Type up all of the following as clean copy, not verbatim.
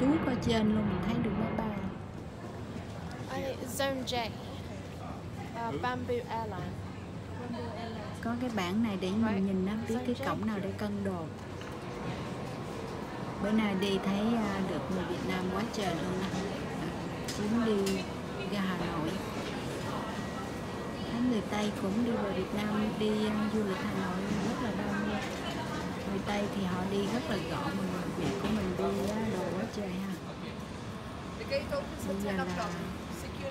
chuối qua trên luôn, mình thấy được máy bay. Zone J, Bamboo Airlines. Có cái bảng này để mình nhìn nó biết cái cổng nào để cân đồ. Bữa nay đi thấy được người Việt Nam quá trời luôn. Chuyến đi ra Hà Nội, thấy người Tây cũng đi vào Việt Nam đi du lịch Hà Nội rất là đông. Người Tây thì họ đi rất là gọn, người Việt của mình đi đồ quá trời ha. Bây giờ là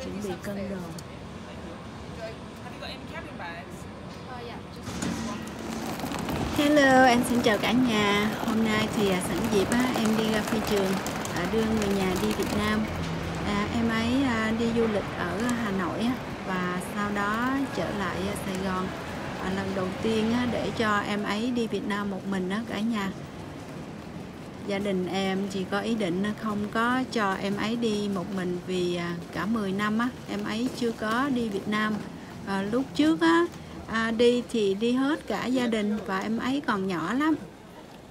chuẩn bị cân đồ. Hello, em xin chào cả nhà. Hôm nay thì sẵn dịp em đi ra phi trường đưa người nhà đi Việt Nam. Em ấy đi du lịch ở Hà Nội và sau đó trở lại Sài Gòn. Lần đầu tiên để cho em ấy đi Việt Nam một mình cả nhà. Gia đình em chỉ có ý định không có cho em ấy đi một mình vì cả 10 năm em ấy chưa có đi Việt Nam. Lúc trước đi thì đi hết cả gia đình và em ấy còn nhỏ lắm.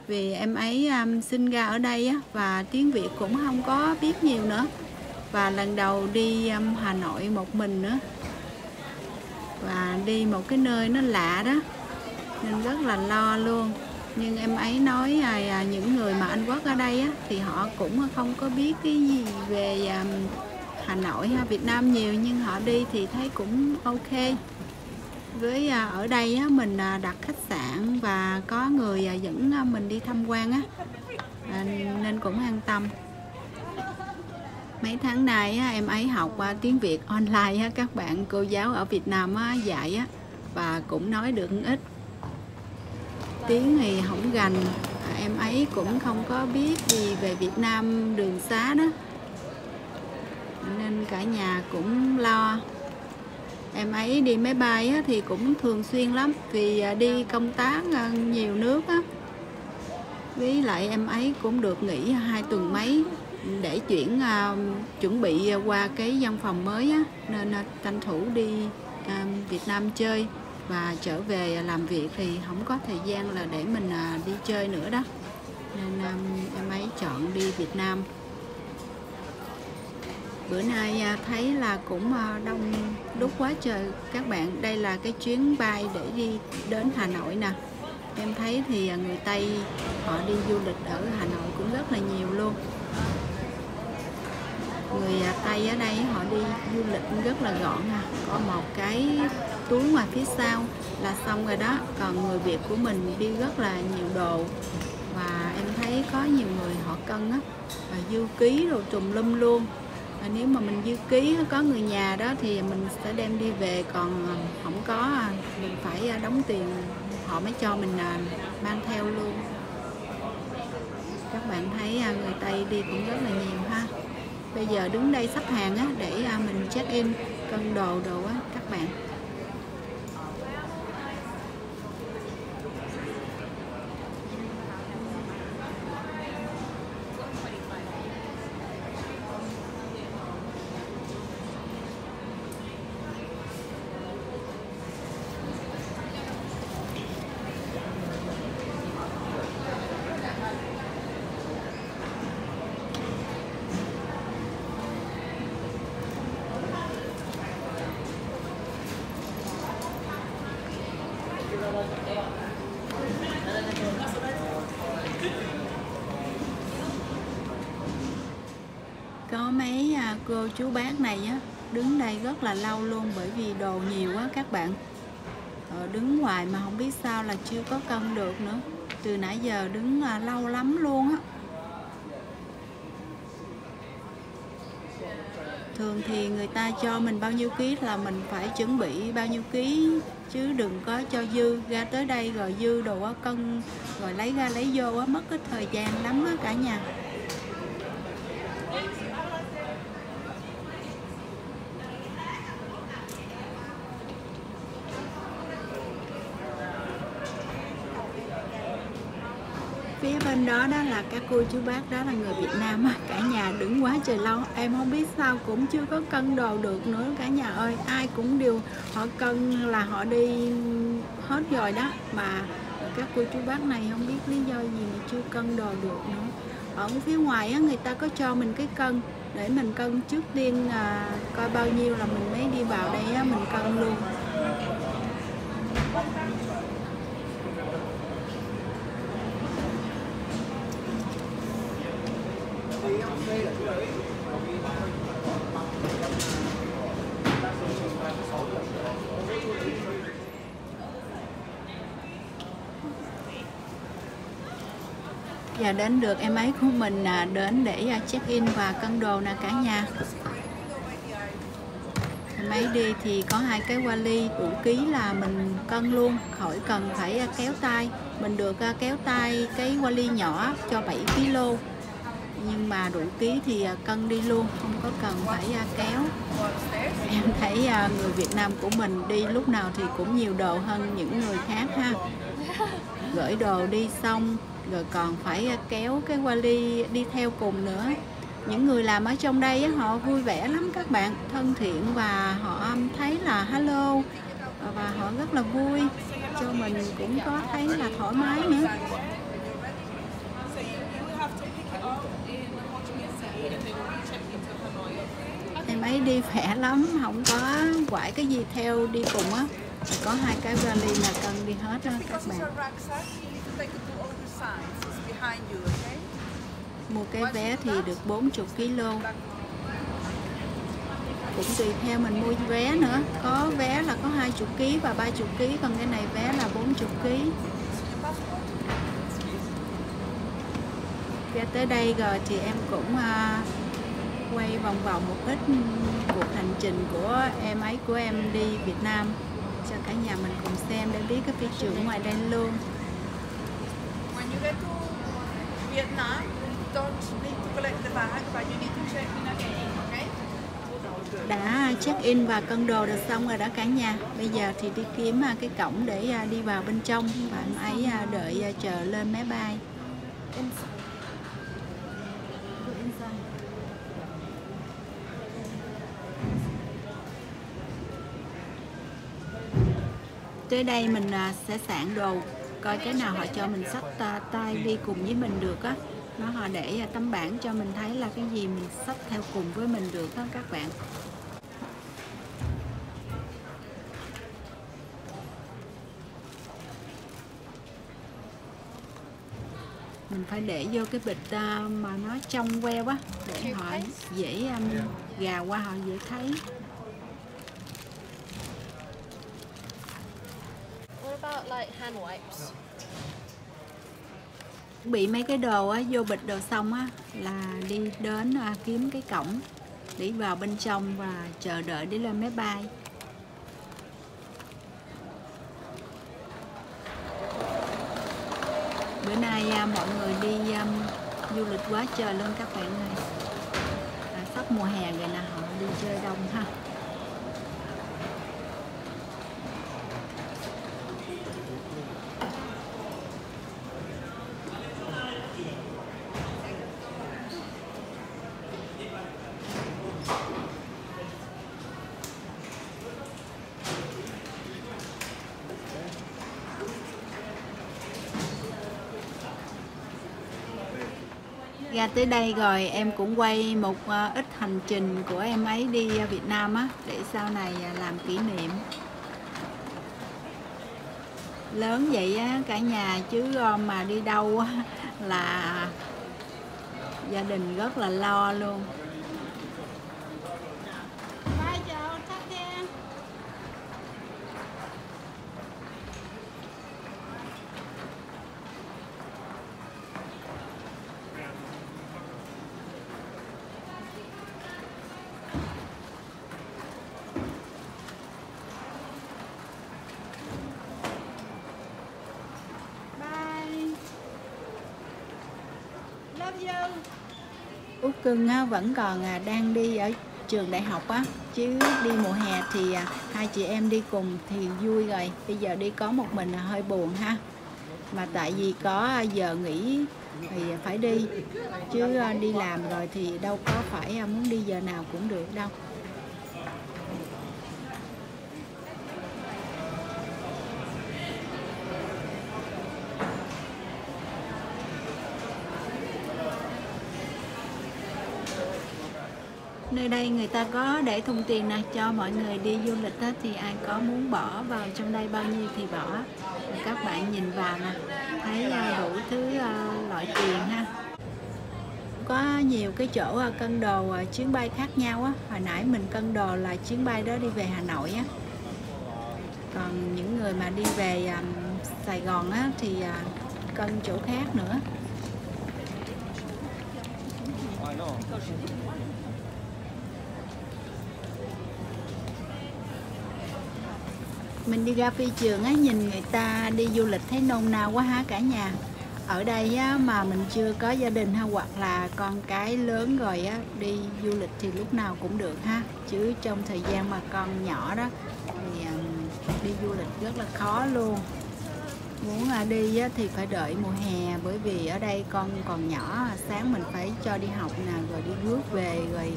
Vì em ấy sinh ra ở đây và tiếng Việt cũng không có biết nhiều nữa. Và lần đầu đi Hà Nội một mình nữa. Và đi một cái nơi nó lạ đó, nên rất là lo luôn. Nhưng em ấy nói những người mà Anh Quốc ở đây thì họ cũng không có biết cái gì về Hà Nội, Việt Nam nhiều. Nhưng họ đi thì thấy cũng ok. Với ở đây mình đặt khách sạn và có người dẫn mình đi tham quan nên cũng an tâm. Mấy tháng nay em ấy học tiếng Việt online, các bạn cô giáo ở Việt Nam dạy và cũng nói được ít. Tiếng thì không rành, em ấy cũng không có biết gì về Việt Nam đường xá đó, nên cả nhà cũng lo. Em ấy đi máy bay thì cũng thường xuyên lắm vì đi công tác nhiều nước. Với lại em ấy cũng được nghỉ 2 tuần mấy để chuẩn bị qua cái văn phòng mới nên tranh thủ đi Việt Nam chơi và trở về làm việc thì không có thời gian là để mình đi chơi nữa đó. Nên em ấy chọn đi Việt Nam. Bữa nay thấy là cũng đông đúc quá trời các bạn. Đây là cái chuyến bay để đi đến Hà Nội nè. Em thấy thì người Tây họ đi du lịch ở Hà Nội cũng rất là nhiều luôn. Người Tây ở đây họ đi du lịch rất là gọn, có một cái túi ngoài phía sau là xong rồi đó. Còn người Việt của mình đi rất là nhiều đồ. Và em thấy có nhiều người họ cân và dư ký rồi trùm lum luôn. Nếu mà mình dư ký có người nhà đó thì mình sẽ đem đi về, còn không có mình phải đóng tiền họ mới cho mình mang theo luôn. Các bạn thấy người Tây đi cũng rất là nhiều ha. Bây giờ đứng đây xếp hàng để mình check in cân đồ đồ các bạn. Có mấy cô chú bác này đứng đây rất là lâu luôn bởi vì đồ nhiều quá các bạn. Đứng ngoài mà không biết sao là chưa có cân được nữa. Từ nãy giờ đứng lâu lắm luôn á. Thường thì người ta cho mình bao nhiêu ký là mình phải chuẩn bị bao nhiêu ký, chứ đừng có cho dư ra tới đây rồi dư đồ quá cân rồi lấy ra lấy vô mất cái thời gian lắm cả nhà. Phía bên đó đó là các cô chú bác đó là người Việt Nam cả nhà đứng quá trời lâu. Em không biết sao cũng chưa có cân đồ được nữa cả nhà ơi. Ai cũng đều họ cân là họ đi hết rồi đó, mà các cô chú bác này không biết lý do gì mà chưa cân đo được nữa. Ở phía ngoài á, người ta có cho mình cái cân để mình cân trước tiên, coi bao nhiêu là mình mới đi vào đây á, mình cân luôn. Và đến được em ấy của mình đến để check in và cân đồ nè cả nhà. Em ấy đi thì có hai cái vali đủ ký là mình cân luôn, khỏi cần phải kéo tay. Mình được kéo tay cái vali nhỏ cho 7 kg, nhưng mà đủ ký thì cân đi luôn, không có cần phải kéo. Em thấy người Việt Nam của mình đi lúc nào thì cũng nhiều đồ hơn những người khác ha. Gửi đồ đi xong rồi còn phải kéo cái vali đi theo cùng nữa. Những người làm ở trong đây họ vui vẻ lắm các bạn, thân thiện, và họ thấy là hello, và họ rất là vui, cho mình cũng có thấy là thoải mái nữa. Em ấy đi khỏe lắm, không có quải cái gì theo đi cùng á. Có hai cái vali là cần đi hết đó các bạn. Mua cái vé thì được 40 kg. Cũng tùy theo mình mua vé nữa. Có vé là có 20 kg và 30 kg, còn cái này vé là 40 kg. Ra tới đây rồi thì em cũng quay vòng vòng một ít cuộc hành trình của em ấy của em đi Việt Nam cho cả nhà mình cùng xem để biết cái phi trường ngoài đây luôn. Đã check in và cân đồ được xong rồi đó cả nhà. Bây giờ thì đi kiếm cái cổng để đi vào bên trong. Bạn ấy đợi chờ lên máy bay. Tới đây mình sẽ soạn đồ, coi cái nào họ cho mình xách tay đi cùng với mình được á. Nó họ để tấm bảng cho mình thấy là cái gì mình xách theo cùng với mình được á các bạn. Mình phải để vô cái bịch mà nó trong veo á, để họ dễ gà qua họ dễ thấy. Bị mấy cái đồ á, vô bịch đồ xong á là đi đến kiếm cái cổng để vào bên trong và chờ đợi để lên máy bay. Bữa nay mọi người đi du lịch quá trời luôn các bạn ơi. Sắp mùa hè rồi nè, họ đi chơi đông ha. Ra tới đây rồi em cũng quay một ít hành trình của em ấy đi Việt Nam á, để sau này làm kỷ niệm. Lớn vậy á cả nhà, chứ mà đi đâu á là gia đình rất là lo luôn. Út cưng vẫn còn đang đi ở trường đại học á, chứ đi mùa hè thì hai chị em đi cùng thì vui rồi, bây giờ đi có một mình là hơi buồn ha. Mà tại vì có giờ nghỉ thì phải đi, chứ đi làm rồi thì đâu có phải muốn đi giờ nào cũng được đâu. Nơi đây người ta có để thùng tiền này cho mọi người đi du lịch đó, thì ai có muốn bỏ vào trong đây bao nhiêu thì bỏ. Các bạn nhìn vào nè, thấy đủ thứ loại tiền ha. Có nhiều cái chỗ cân đồ chuyến bay khác nhau á. Hồi nãy mình cân đồ là chuyến bay đó đi về Hà Nội á. Còn những người mà đi về Sài Gòn á thì cân chỗ khác nữa. Mình đi ra phi trường á, nhìn người ta đi du lịch thấy nôn nao quá ha cả nhà. Ở đây á, mà mình chưa có gia đình ha, hoặc là con cái lớn rồi á, đi du lịch thì lúc nào cũng được ha. Chứ trong thời gian mà con nhỏ đó thì đi du lịch rất là khó luôn. Muốn đi á, thì phải đợi mùa hè, bởi vì ở đây con còn nhỏ, sáng mình phải cho đi học nè, rồi đi rước về, rồi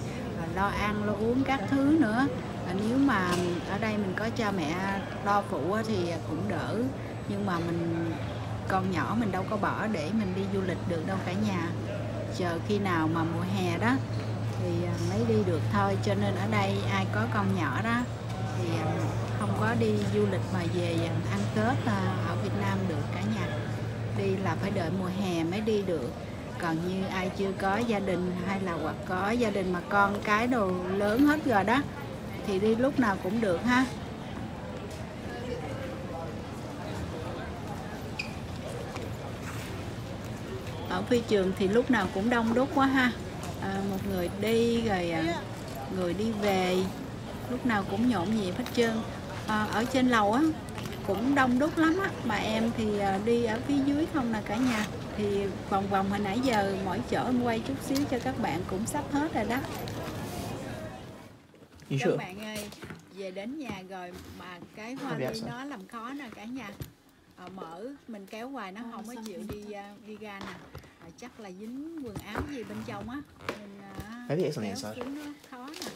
lo ăn lo uống các thứ nữa. Nếu mà ở đây mình có cha mẹ lo phụ thì cũng đỡ, nhưng mà mình con nhỏ mình đâu có bỏ để mình đi du lịch được đâu cả nhà. Chờ khi nào mà mùa hè đó thì mới đi được thôi, cho nên ở đây ai có con nhỏ đó thì không có đi du lịch mà về ăn Tết ở Việt Nam được cả nhà. Đi là phải đợi mùa hè mới đi được. Còn như ai chưa có gia đình hay là hoặc có gia đình mà con cái đồ lớn hết rồi đó thì đi lúc nào cũng được ha. Ở phi trường thì lúc nào cũng đông đúc quá ha. Một người đi rồi người đi về, lúc nào cũng nhộn nhịp hết trơn. Ở trên lầu á cũng đông đúc lắm á, mà em thì đi ở phía dưới không là cả nhà. Thì vòng vòng hồi nãy giờ mỗi chỗ em quay chút xíu cho các bạn cũng sắp hết rồi đó. Các bạn ơi, về đến nhà rồi mà cái hoa ly nó làm khó nè cả nhà. Mở mình kéo hoài nó không có chịu đi ra nè. Chắc là dính quần áo gì bên trong á. Mình kéo kiếm nó khó nè.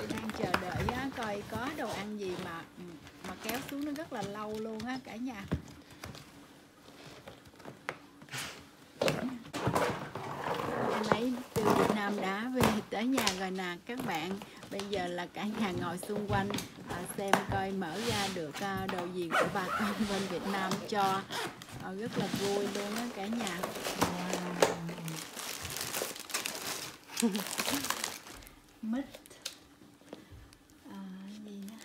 Đang chờ đợi á, coi có đồ ăn gì mà kéo xuống nó rất là lâu luôn á cả nhà. Đã về tới nhà rồi nè các bạn. Bây giờ là cả nhà ngồi xung quanh xem coi mở ra được đồ gì của bà con bên Việt Nam cho. Rất là vui luôn đó cả nhà. Mít gì nữa?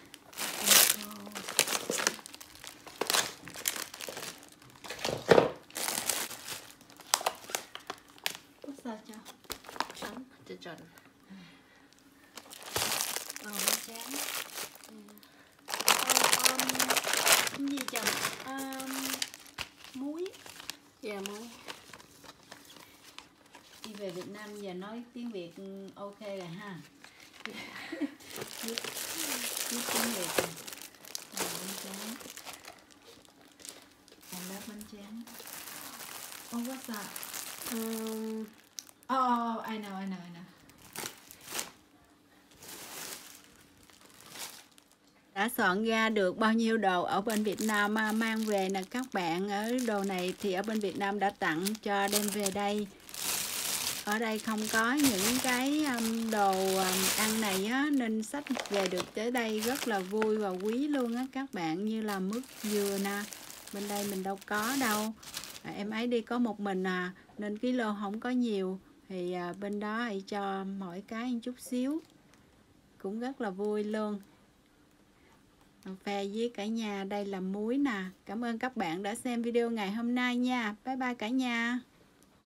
Ủa sao cho? Chuẩn. Chán. Gì chồng? Muối. Dạ muối. Đi về Việt Nam giờ nói tiếng Việt ok rồi ha. Biết tiếng Việt rồi. Bánh tráng. Bánh tráng. What's that? I know. Đã soạn ra được bao nhiêu đồ ở bên Việt Nam mang về nè các bạn. Ở đồ này thì ở bên Việt Nam đã tặng cho đem về đây. Ở đây không có những cái đồ ăn này á, nên xách về được tới đây rất là vui và quý luôn á các bạn. Như là mứt dừa nè, bên đây mình đâu có đâu. Em ấy đi có một mình à, nên ký lô không có nhiều. Thì bên đó hãy cho mỗi cái một chút xíu. Cũng rất là vui luôn. Phè với cả nhà, đây là muối nè. Cảm ơn các bạn đã xem video ngày hôm nay nha. Bye bye cả nhà.